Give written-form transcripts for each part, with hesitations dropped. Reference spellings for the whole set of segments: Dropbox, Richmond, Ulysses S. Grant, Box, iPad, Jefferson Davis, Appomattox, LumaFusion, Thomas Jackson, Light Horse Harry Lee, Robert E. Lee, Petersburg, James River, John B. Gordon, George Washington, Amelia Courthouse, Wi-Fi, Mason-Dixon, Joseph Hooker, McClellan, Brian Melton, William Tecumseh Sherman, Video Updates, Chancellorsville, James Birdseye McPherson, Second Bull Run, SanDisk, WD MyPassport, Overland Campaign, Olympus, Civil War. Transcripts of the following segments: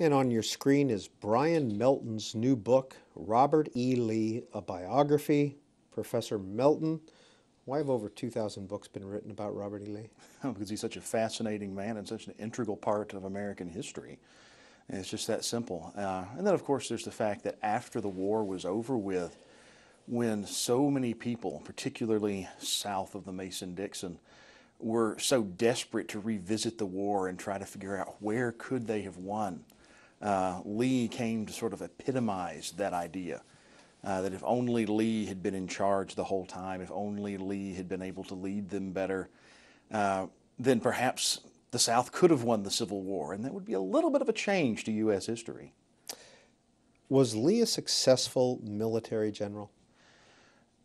And on your screen is Brian Melton's new book, Robert E. Lee, A Biography. Professor Melton, why have over 2,000 books been written about Robert E. Lee? Because he's such a fascinating man and such an integral part of American history. And it's just that simple. And then, of course, there's the fact that after the war was over with, when so many people, particularly south of the Mason-Dixon, were so desperate to revisit the war and try to figure out where could they have won, Lee came to sort of epitomize that idea. That if only Lee had been in charge the whole time, if only Lee had been able to lead them better, then perhaps the South could have won the Civil War, and that would be a little bit of a change to U.S. history. Was Lee a successful military general?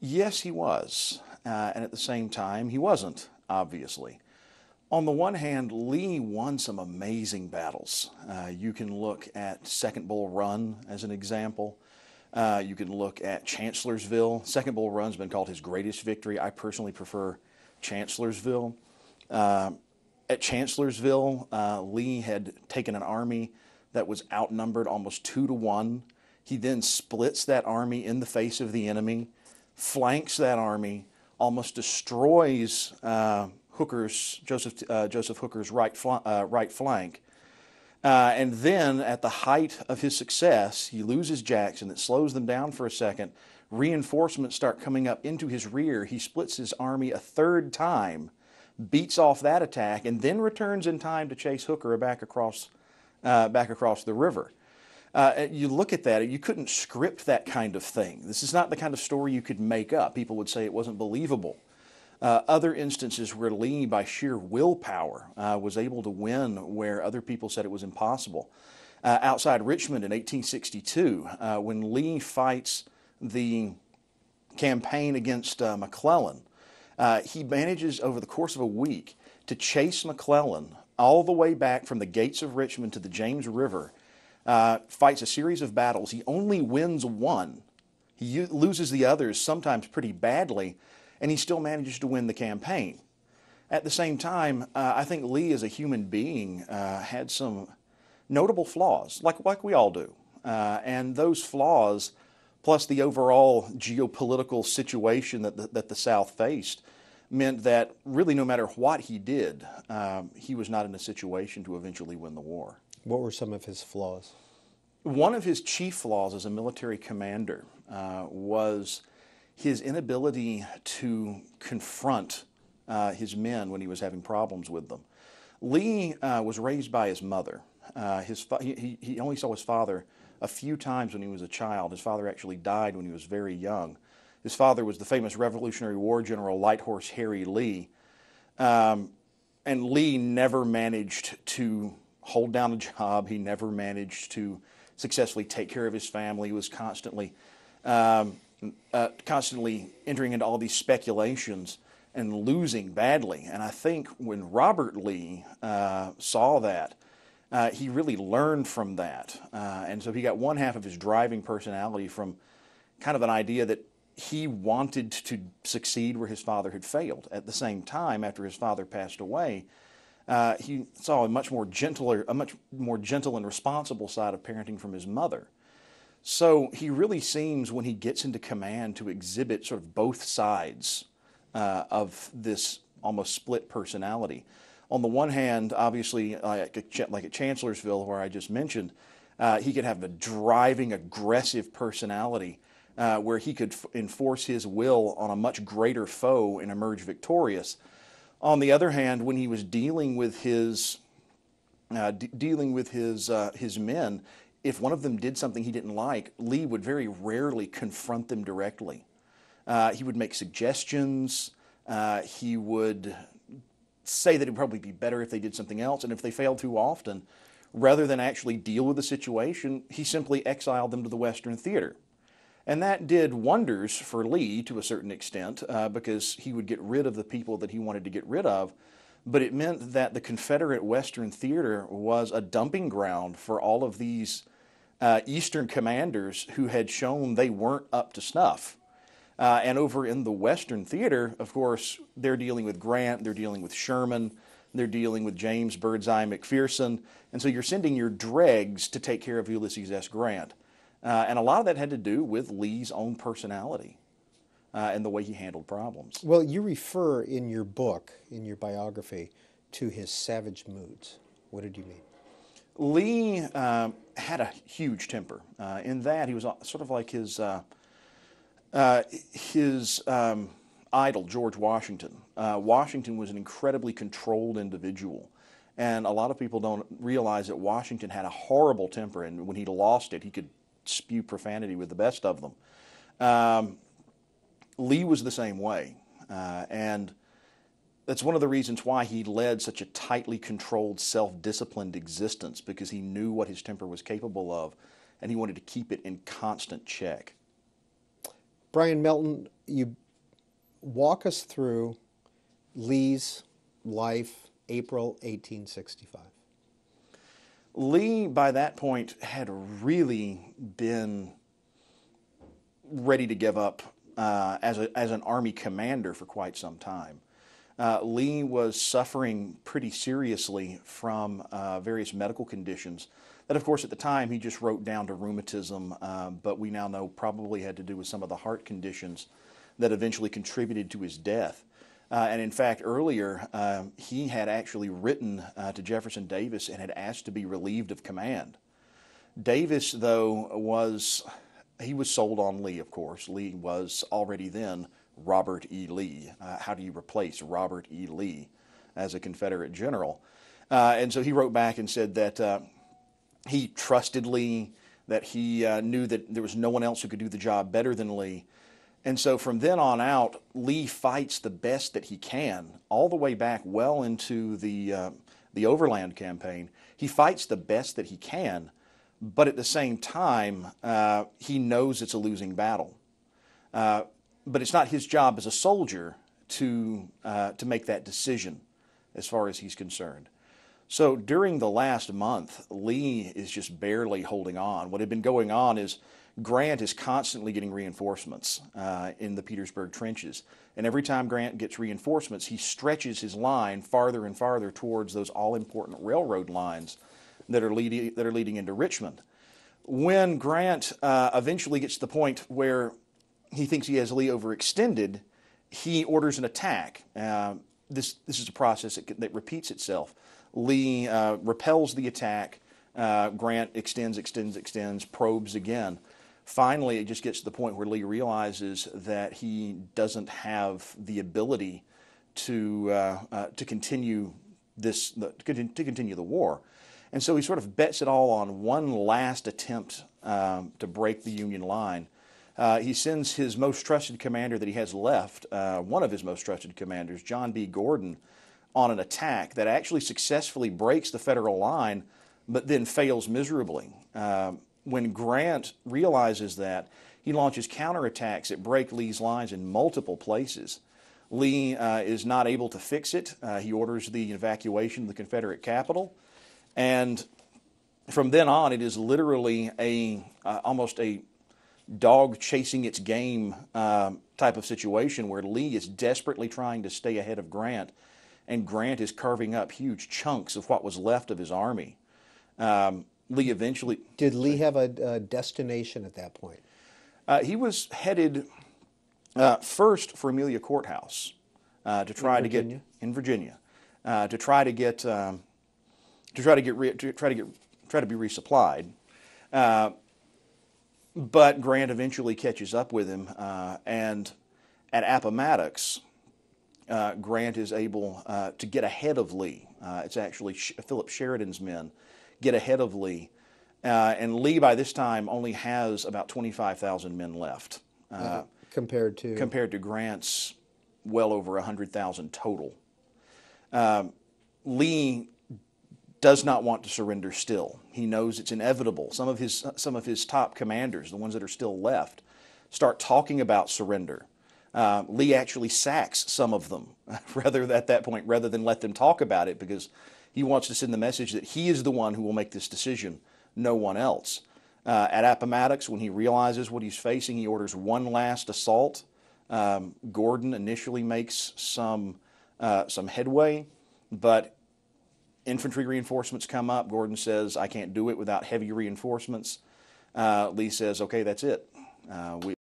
Yes, he was, and at the same time, he wasn't, obviously. On the one hand, Lee won some amazing battles. You can look at Second Bull Run as an example. You can look at Chancellorsville. Second Bull Run's been called his greatest victory. I personally prefer Chancellorsville. At Chancellorsville, Lee had taken an army that was outnumbered almost 2-to-1. He then splits that army in the face of the enemy, flanks that army, almost destroys Joseph Hooker's right flank. And then, at the height of his success, he loses Jackson. It slows them down for a second. Reinforcements start coming up into his rear. He splits his army a third time, beats off that attack, and then returns in time to chase Hooker back across the river. You look at that, you couldn't script that kind of thing. This is not the kind of story you could make up. People would say it wasn't believable. Other instances where Lee, by sheer willpower, was able to win where other people said it was impossible. Outside Richmond in 1862, when Lee fights the campaign against McClellan, he manages over the course of a week to chase McClellan all the way back from the gates of Richmond to the James River, fights a series of battles. He only wins one. He loses the others, sometimes pretty badly, and he still manages to win the campaign. At the same time, I think Lee as a human being had some notable flaws, like we all do. And those flaws, plus the overall geopolitical situation that the South faced, meant that really no matter what he did, he was not in a situation to eventually win the war. What were some of his flaws? One of his chief flaws as a military commander was his inability to confront his men when he was having problems with them. Lee was raised by his mother. He only saw his father a few times when he was a child. His father actually died when he was very young. His father was the famous Revolutionary War general Light Horse Harry Lee. And Lee never managed to hold down a job. He never managed to successfully take care of his family. He was constantly entering into all these speculations and losing badly. And I think when Robert Lee saw that, he really learned from that. And so he got one half of his driving personality from kind of an idea that he wanted to succeed where his father had failed. At the same time, after his father passed away, he saw a much more gentle and responsible side of parenting from his mother. So he really seems, when he gets into command, to exhibit sort of both sides of this almost split personality. On the one hand, obviously, like at Chancellorsville, where I just mentioned, he could have a driving, aggressive personality where he could enforce his will on a much greater foe and emerge victorious. On the other hand, when he was dealing with his men, if one of them did something he didn't like, Lee would very rarely confront them directly. He would make suggestions. He would say that it would probably be better if they did something else, and if they failed too often, rather than actually deal with the situation, he simply exiled them to the Western Theater. And that did wonders for Lee to a certain extent, because he would get rid of the people that he wanted to get rid of, but it meant that the Confederate Western Theater was a dumping ground for all of these Eastern commanders who had shown they weren't up to snuff. And over in the Western Theater, of course, they're dealing with Grant, they're dealing with Sherman, They're dealing with James Birdseye McPherson. And so you're sending your dregs to take care of Ulysses S. Grant. And a lot of that had to do with Lee's own personality and the way he handled problems. Well, you refer in your book, in your biography, to his savage moods. What did you mean? Lee had a huge temper. In that, he was sort of like his idol, George Washington. Washington was an incredibly controlled individual. And a lot of people don't realize that Washington had a horrible temper, and when he lost it, he could spew profanity with the best of them. Lee was the same way. And that's one of the reasons why he led such a tightly controlled, self-disciplined existence, because he knew what his temper was capable of, and he wanted to keep it in constant check. Brian Melton, you walk us through Lee's life, April 1865. Lee, by that point, had really been ready to give up as an army commander for quite some time. Lee was suffering pretty seriously from various medical conditions that, of course, at the time he just wrote down to rheumatism, but we now know probably had to do with some of the heart conditions that eventually contributed to his death. And in fact, earlier, he had actually written to Jefferson Davis and had asked to be relieved of command. Davis, though, he was sold on Lee, of course. Lee was already then Robert E. Lee. How do you replace Robert E. Lee as a Confederate general? And so he wrote back and said that he trusted Lee, that he knew that there was no one else who could do the job better than Lee. And so from then on out, Lee fights the best that he can, all the way back well into the Overland Campaign. He fights the best that he can, but at the same time, he knows it's a losing battle. But it's not his job as a soldier to make that decision as far as he's concerned. So during the last month, Lee is just barely holding on. What had been going on is Grant is constantly getting reinforcements in the Petersburg trenches. And every time Grant gets reinforcements, he stretches his line farther and farther towards those all-important railroad lines that are leading into Richmond. When Grant eventually gets to the point where he thinks he has Lee overextended, he orders an attack. This is a process that repeats itself. Lee repels the attack. Grant extends, probes again. Finally, it just gets to the point where Lee realizes that he doesn't have the ability to continue the war, and so he sort of bets it all on one last attempt to break the Union line. He sends his most trusted commander that he has left, one of his most trusted commanders, John B. Gordon, on an attack that actually successfully breaks the Federal line, but then fails miserably. When Grant realizes that, he launches counterattacks that break Lee's lines in multiple places. Lee is not able to fix it. He orders the evacuation of the Confederate capital. And from then on, it is literally almost a dog chasing its game type of situation where Lee is desperately trying to stay ahead of Grant, and Grant is carving up huge chunks of what was left of his army. Lee eventually... Did Lee have a destination at that point? He was headed first for Amelia Courthouse to try to be resupplied. But Grant eventually catches up with him, and at Appomattox, Grant is able to get ahead of Lee. It's actually Philip Sheridan's men get ahead of Lee, and Lee by this time only has about 25,000 men left. Compared to Grant's well over 100,000 total. Lee does not want to surrender still. He knows it's inevitable. Some of his top commanders, the ones that are still left, start talking about surrender. Lee actually sacks some of them rather than let them talk about it, because he wants to send the message that he is the one who will make this decision, no one else. At Appomattox, when he realizes what he's facing, he orders one last assault. Gordon initially makes some headway, but infantry reinforcements come up. Gordon says, I can't do it without heavy reinforcements. Lee says, okay, that's it. We